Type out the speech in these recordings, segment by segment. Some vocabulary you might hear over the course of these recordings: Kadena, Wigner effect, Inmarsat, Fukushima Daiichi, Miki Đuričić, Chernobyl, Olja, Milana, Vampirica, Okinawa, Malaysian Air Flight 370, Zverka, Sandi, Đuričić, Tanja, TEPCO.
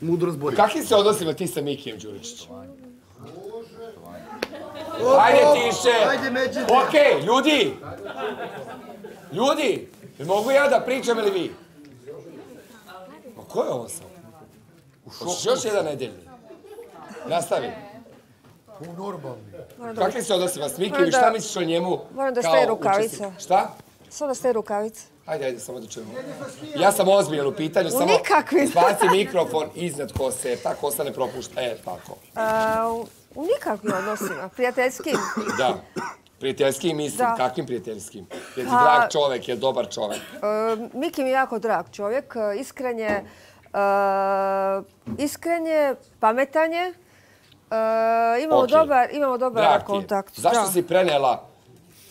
mudro zborio. Kakvim se odnosima ti sa Mikijem Đuričićem? Hajde tiše! Okej, ljudi! Ljudi! Ne mogu ja da pričam ili vi? Ma ko je ovo sam? Hoćeš još jedan nedeljni? Nastavi. U normalni. Kakvi se odnosima s Mikijem i šta misliš o njemu kao učesnik? Šta? Samo da ste rukavice. Hajde, hajde, samo da čujemo. Ja sam ozbiljan u pitanju, samo izbaci mikrofon iznad kose, ta kosa ne propušta, tako. U nikakvim odnosima, prijateljskim. Da, prijateljskim mislim, kakvim prijateljskim? Je ti drag čovek, je dobar čovek? Miki mi je jako drag čovek, iskren je, pametan je, imamo dobar kontakt. Zašto si prenela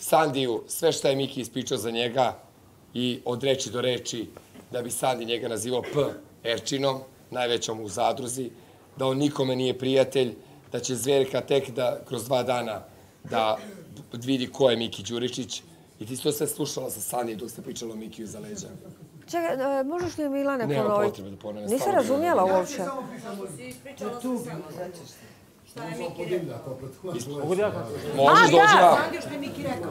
Sandiju sve što je Miki ispričao za njega i od reči do reči da bi Sandi njega nazivao P. Erčinom, najvećom u zadruzi, da on nikome nije prijatelj, da će Zverka tek da kroz 2 dana da vidi ko je Miki Đuričić. I ti si to sve slušala sa Sandijom dok ste pričala o Mikiju za leđa. Čekaj, možeš li Milane ponoviti? Nema potrebe da ponovim. Nisam razumijela uopće. Pričala sam samo, znači. Šta je Miki rekao? Možeš dođi ja. Sandi, što je Miki rekao?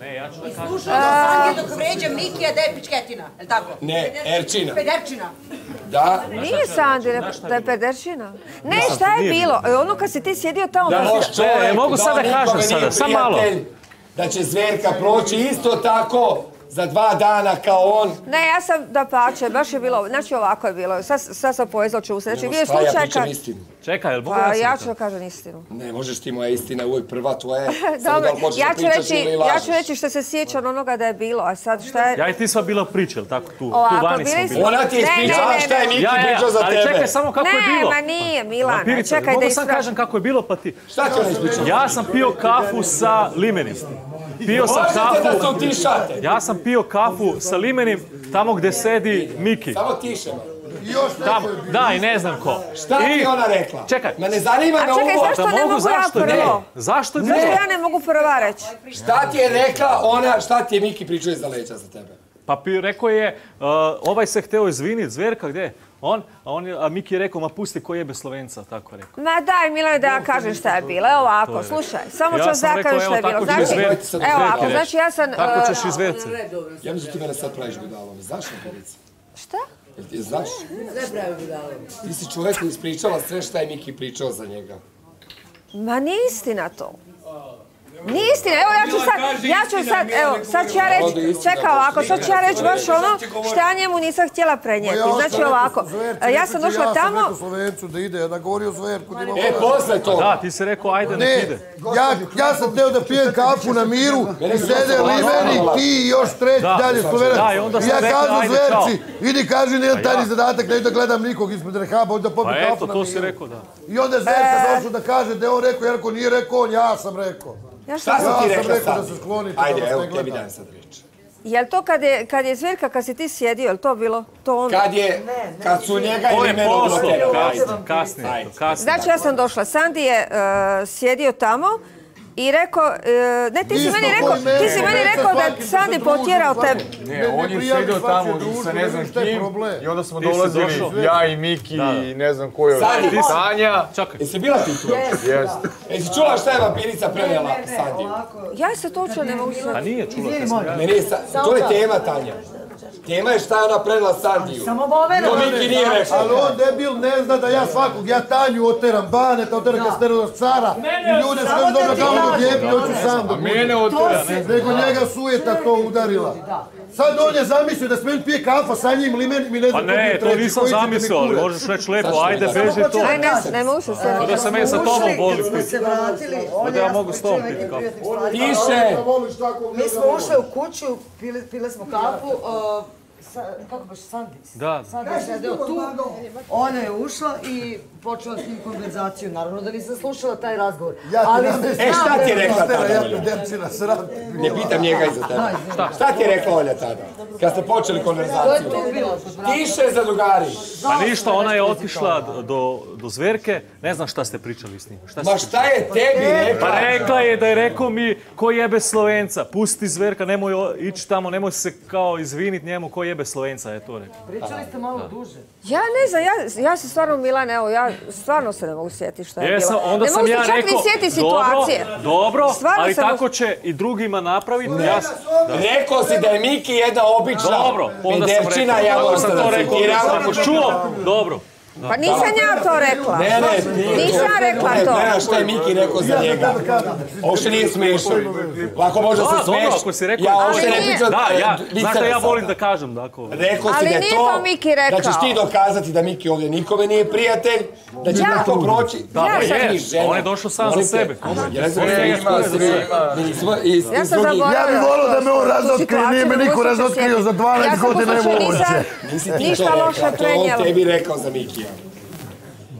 Ne, ja ću da kažem. I slušala Sandi dok vređa Mikija da je pičketina, je li tako? Ne, Erčina. Pederčina. Da. Nije Sandi da je pederčina. Ne, šta je bilo? Ono kad si ti sjedio tamo... Da, moš čovjek, mogu sad da kažem sada, sam malo. Da će Zverka proći isto tako za 2 dana kao on. Ne, ja sam da pače, baš je bilo, znači ovako je bilo. Sad sam poezla ću usreći. Nemo šta, ja pričam istinu. Čekaj, je li mogu ja sam to? Ja ću da kažem istinu. Ne, možeš ti, moja istina uvijek prva tvoje. Dobro, ja ću reći što se sjećam onoga da je bilo, a sad šta je... Ja i ti sva bila priča, ili tako? Tu vani smo bili. Ona ti je ispričala šta je Miki pričao za tebe. Ali čekaj samo kako je bilo. Ne, ma nije, Milana. Vampirica, mogu sam kažem kako je bilo, pa ti... Šta ću ne ispričala? Ja sam pio kafu sa limenim. Ja sam pio kafu sa limenim tamo gde sedi Miki. Samo tiše. Da, i ne znam ko. Šta ti je ona rekla? Čekaj. Ma ne zanima na uvo. A čekaj, zašto ne mogu ja prvo? Zašto ja ne mogu prva reći? Šta ti je rekla ona, šta ti je Miki pričao iza leđa za tebe? Pa rekao je, ovaj se hteo izviniti, Zverka, gde je? A Miki je rekao, ma pusti ko jebe Slovenca, tako rekao. Ma daj, Milane, da ja kažem šta je bilo. Evo ovako, slušaj, samo ću da kažem šta je bilo. Evo ovako, znači ja sam... Tako ćeš izverce. Ja mislim ti mene sad praviš budalom. Znaš na polici? Šta? Znaš? Ne pravi budalom. Ti si čovjek koji ispričala sve šta je Miki pričao za njega. Ma nije istina to. Nije istina, evo ja ću sad, evo, sad ću ja reći, čekaj ovako, sad ću ja reći baš ono što ja njemu nisam htjela prenijeti, znači ovako, ja sam došla tamo... Ja sam rekao Slovencu da ide, da govori o Zverku. E, posle to. Da, ti si rekao, ajde nek ide. Ja sam htio da pijem kafu na miru i sede Liveni, ti i još treći dalje Slovenac. I ja kažem Zverci, idi kaži nijedan tajni zadatak, ne da gledam nikog ispred rehaba, hoću da popijem kafu na miru. Pa eto, to si rekao, da. I onda je Zverka došao da kaže da je on rekao, jer ako nije rekao, ja sam rekao. Šta sam ti rekla sad? Ajde, evo, tebi dajem sad reći. Je li to kad je Zverka, kad si ti sjedio, je li to bilo? Kad su njega i mene odlopili. Kasnije. Znači, ja sam došla. Sandi je sjedio tamo i rekao... Ne, ti si meni rekao da Sandi potjerao tebe. Ne, on je sjedio tamo sa ne znam kim i onda smo dolazili ja i Miki i ne znam ko je Tanja. Čakaj. Jesi bila ti tu? Jeste. Jesi čula šta je Vampirica prenijela Sandiju? Ja se to uopće ne mogu sjetiti. Pa nije čula. To je tema, Tanja. Tema je šta je ona prenijela Sandiju. To Miki nije rekao. Ali on debil ne zna da ja svakog, ja Tanju oteram, Baneta oteram kasterova cara i ljude sve dobro kao ono djepni, hoću sam da budem. Nego njega sujeta to udarila. Sad on je zamislio da smijem pije kafa sa njim limenim i ne znam koji je treći. Pa ne, to nisam zamislio, ali možeš reći lepo, ajde, beži to. Aj, ne mogu se sve. Pa da se meni sa tobom voli piti. Pa da ja mogu s tobom piti kafu. Tiše! Mi smo ušle u kuću, pile smo kafu. Kako baš, Sandić? Da. Sandić je tu, ona je ušla i počela s njim konverzaciju, naravno da nisam slušala taj razgovor. Šta ti je rekla tada? Ne pitam njega iza tada. Šta ti je rekla Olja tada? Kad ste počeli konverzaciju? Tiše zadugari! Pa ništa, ona je otišla do Zverke, ne znam šta ste pričali s njim. Ma šta je tebi rekla? Pa rekla je da je rekao mi ko jebe Slovenca, pusti Zverka, nemoj ići tamo, nemoj se kao izvinit njemu ko jebe Slovenca, je to rekao. Pričali ste malo duže. Ja ne znam, ja se stvarno, Milana, evo, ja stvarno se ne mogu sjetiti šta je bilo. Ne mogu se čak ni sjetiti situacije. Dobro, ali tako će i drugima napraviti. Rekao si da je Miki jedna obična pederčina, ja moram sam to rekao. Ako čuo, dobro. Pa nisam ja to rekla. Nisam rekla to. Ne znaš šta je Miki rekao za njega. Uopšte nije smiješno. Lako možda se smiješ. Ja uopšte ne pričam. Znaš šta ja volim da kažem? Ali nije to Miki rekao. Da ćeš ti dokazati da Miki ovdje nikome nije prijatelj. Da će tako proći. On je došao sam za sebe. Ja sam zaboravila. Ja bih volio da me on razotkri. Nije me niko razotkrio za 12 godina. Ništa loša prenijela. To on tebi rekao za Miki.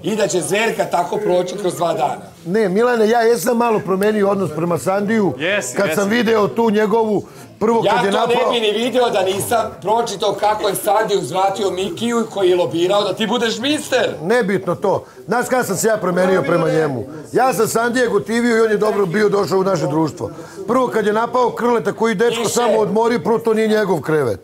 I da će Zverka tako proći kroz 2 dana. Ne, Milane, ja jesam malo promenio odnos prema Sandiju. Kad sam video tu njegovu prvo kad je napao... Ja to ne bi ni video da nisam pročitao kako je Sandiju zvratio Mikiju koji je lobirao da ti budeš mister. Nebitno to. Znaš kada sam se ja promenio prema njemu? Ja sam Sandija gotivio i on je dobro bio došao u naše društvo. Prvo kad je napao Krleta koji dečko samo odmorio, prvo to nije njegov krevet.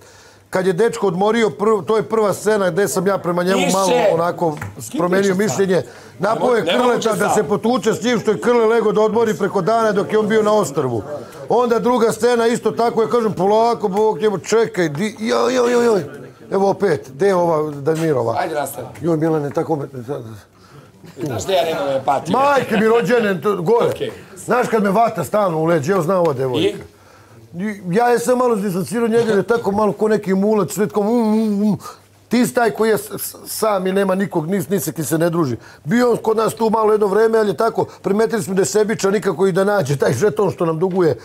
Kad je dečko odmorio, to je prva scena gdje sam ja prema njemu malo onako promenio mišljenje. Napao je Krleta da se potuče s njim što je Krle lego da odmori preko dana dok je on bio na ostrvu. Onda druga scena isto tako je, kažem, polako, Bog njemu, čekaj, joj. Evo opet, gdje je ova Damirova? Ajde, rastavi. Joj, Milane, tako... Znaš da ja nemam empatiju? Majke mi rođene, gore. Znaš kad me vata stalno uleđe, evo zna ova devojka. Ja je sam malo distancirao njega jer je tako malo ko neki mulac, sve tako ti si taj koji je sam i nema nikog, nisi ti se ne druži. Bio on kod nas tu malo jedno vreme, ali je tako, primetili smo da je sebičan nikako i da nađe taj žeton što nam duguje.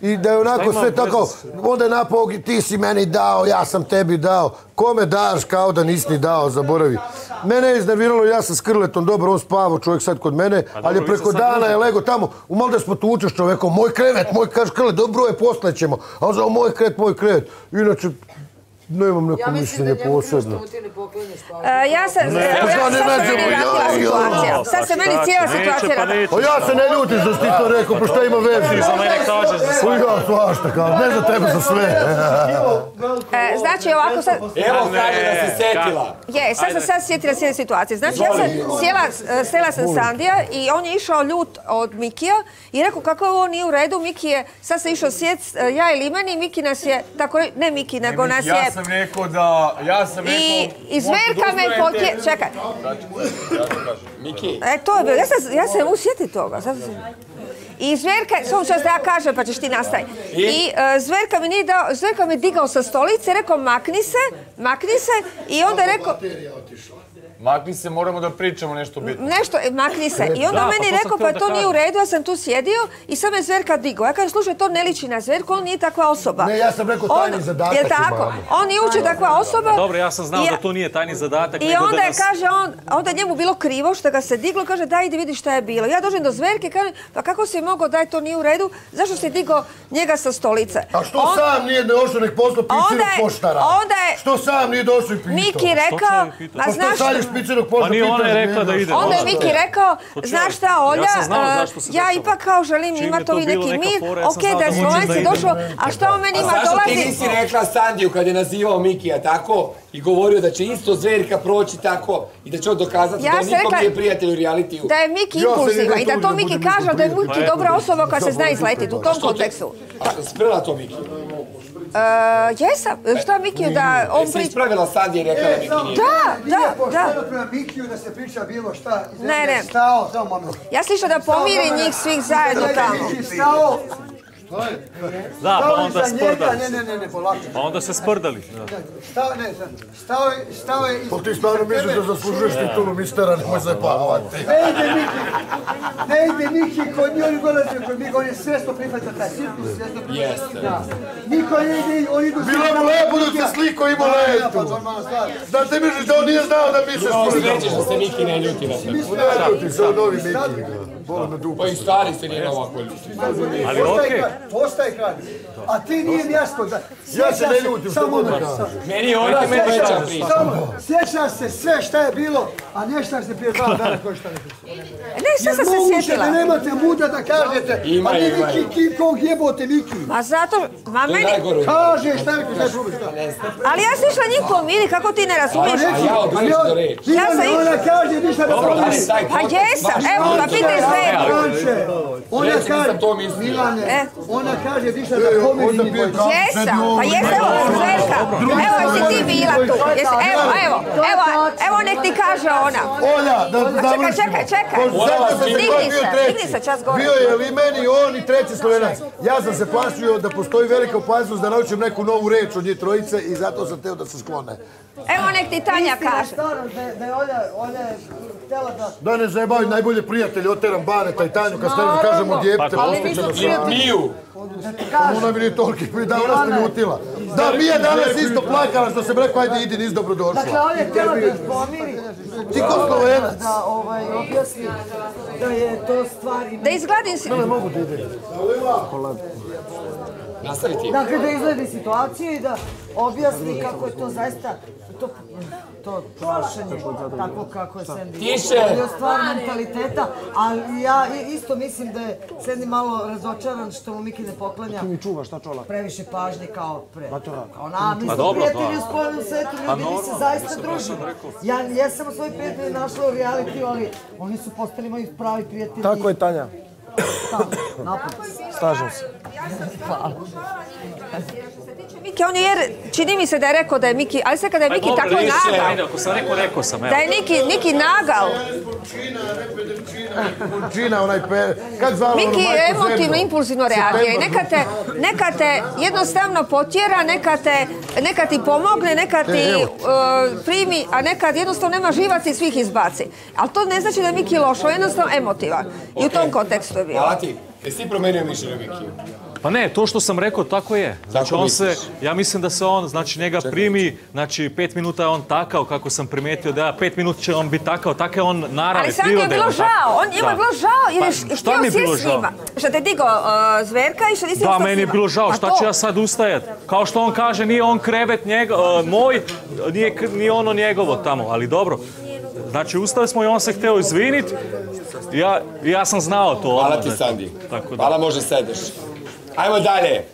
I da je onako sve tako, onda je napao, ti si meni dao, ja sam tebi dao, kome daš kao da nisi ni dao, zaboravi. Mene je iznerviralo, ja sam s Krletom, dobro, on spavao čovjek sad kod mene, ali je preko dana je lego tamo, umalo da se potučeš čovjeko, moj krevet, moj, kaš Krlet, dobro je, posle ćemo, a on zao, moj krevet, inače... Nemam neko mišljenje posebno. Ja sam se meni vratila situacija. Sad se meni cijela situacija vratila. Ja se ne ljutim što si ti to rekao, pa šta ima veze? Ja svašta kao, ne za tebe za sve. Znači ovako sad... Evo Sandi da se sjetila. Je, sad sam sad sjetila cijele situacije. Znači ja sam sjela sam Sandija i on je išao ljut od Mikija i rekao kako ovo nije u redu, Miki je, sad sam išao sjec, ja ili meni, Miki nas je, tako ne Miki, nego nas je... I Zverka me potje... Čekaj. Miki. To je bilo. Ja sam usjetila toga. I Zverka... Samo što ja kažem pa ćeš ti nastavi. I Zverka me digao sa stolice, rekao makni se i onda rekao... Makni se, moramo da pričamo nešto bitno. Nešto, makni se. I onda meni rekao, pa to nije u redu, ja sam tu sjedio i sam je Zverka digao. Ja kažem, slušaj, to ne liči na Zverku, on nije takva osoba. Ne, ja sam rekao, tajni zadatak je malo. On je uče takva osoba. Dobro, ja sam znao da to nije tajni zadatak. I onda je, kaže, onda njemu bilo krivo što ga se diglo, kaže, daj, idi vidi šta je bilo. Ja dođem do Zverke, kažem, pa kako si mogao, daj, to nije u redu, zašto si digao njega sa stolice? A što sam nije došao, nek poslao pisinu poštara? Što sam nije došao i pitao? Pa nije ona je rekla da ide. Onda je Miki rekao, znaš šta Olja, ja ipak kao želim imati ovi neki mir, ok, da je Slovenci došao, a šta on meni ima dolazi? Zašto ti nisi rekla Sandiju kad je nazivao Mikija tako i govorio da će isto Zverka proći tako i da će on dokazati da nikom nije prijatelj u realitiju? Da je Miki impulsiva i da to Miki kaže, da je Miki dobra osoba koja se zna izletiti u tom kontekstu. A što si prela to Miki? Jesam, šta Mikiju da on priča... Jesi ispravila Sandi i rekla da Miki nije? Da. Nije pošteno prema Mikiju da se priča bilo šta. Ne. Ja slišao da pomiri njih svih zajedno tamo. Da, pa onda sprdali. Ne, polako. Pa onda se sprdali. Stao je... Pa ti stvarno misliš da zaslužuješ titulu mistera, nemoj zajebavati. Ne ide Miki, kod nje oni golaze, kod Miki, on je svjesno prihvatio taj cirkus, svjesno prihvatio. Niko ne ide, oni idu... Bilo mu lepo da se sliko ima letu. Znači ti misliš da on nije znao da mi se sprdao. Srećeš da se Miki ne ljuti na sve. Ne ljuti se, on novi Miki. Pa i stari se nije ovako ljudi. Ali okej. Ostaje kraj. A ti nije jasno da... Ja se ne ljutim. Meni je ona veća priča. Sjećam se sve šta je bilo, a nešta se prije dva dana koji šta ne pisao. Ne, šta sam se sjetila. Jer moguće da nemate muda da kažete, pa ti Miki, ti kog jebote Miki. Ma zato, ma meni... Kaže šta mi se probiš. Ali ja sam išla nikom, vidi kako ti ne razumiješ. Ja sam išla. Ona kaže ništa ne probiš. Pa jesam, evo, pa pitaj sve. Ona kaže dišla da pomeni mi moj. Jesam, pa jesam, evo je Zverka. Evo jesi ti bila tu. Evo nek ti kaže ona. Olja, da završimo. Čekaj. Stigni se čas gore. Bio je li meni on i treći Slovenac. Ja sam se plašio da postoji velika opasnost da naučim neku novu reč od njih trojice i zato sam teo da se sklone. Evo nek ti Tanja kaže. Da je Olja htjela da... Da ne zajebaju najbolje prijatelje od tera. Baneta i Tanju, kad stavim kažemo djepte, ostiče na sve. Miju! Ona mi nije toliko, da ona ste ljutila. Da, Mija danas isto plakala što sam rekao, ajde idi, nis dobro došla. Dakle, ona je htjela da spomiri. Ti ko Slovenac? Da, objasni da je to stvar... Da izgledim si... Ne mogu da ide. Nastavi ti. Dakle, da izgledi situaciju i da objasni kako je to zaista... to plašenje, tako kako je Sandi bio stvar mentaliteta, ali ja isto mislim da je Sandi malo razočaran što mu Miki ne poklanja previše pažnje kao pre. Mislim, prijatelji u spoljnom svetu, ljudi mi se zaista družimo. Ja sam u svojih prijatelja našla u realitiju, ali oni su postali moji pravi prijatelji. Tako je, Tanja. Slažem se. Hvala. Miki, on je, čini mi se da je rekao da je Miki, ali sve kada je Miki tako nagal, da je Miki nagal. Miki emotivno, impulsivno reaguje. Neka te jednostavno potjera, neka ti pomogne, neka ti primi, a nekad jednostavno nema živaca i svih izbaci. Ali to ne znači da je Miki loš, jednostavno emotivan. I u tom kontekstu je bio. Hvala ti. Jesi ti promenio mišljenje Mikiju? Pa ne, to što sam rekao, tako je. Znači on se, ja mislim da se on, znači njega primi, znači 5 minuta je on takao, kako sam primetio da 5 minuta će on biti takao, tako je on naravno. Ali sad je bilo žao, on ima bilo žao, jer je htio svi s njima. Šta te digao Zverka i šta nisi ustao s njima? Da, meni je bilo žao, šta ću ja sad ustajat? Kao što on kaže, nije on krevet moj, nije ono njegovo tamo, ali dobro. Znači, ustali smo i on se hteo izviniti. Ja sam znao to. Hvala ti, Sandi. Hvala, može sedeš. Ajmo dalje.